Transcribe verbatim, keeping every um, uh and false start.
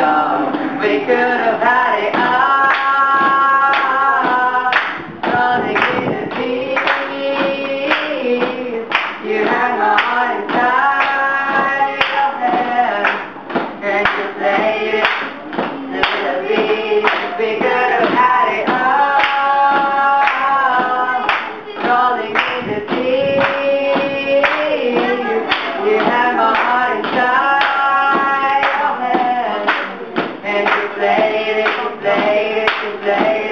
y'all. We could have had it all. Nothing in a piece. You had my heart inside your head, and you played it to the beat. We could have had it all. Nothing in a piece. You had my heart inside. Play it, play it, play it.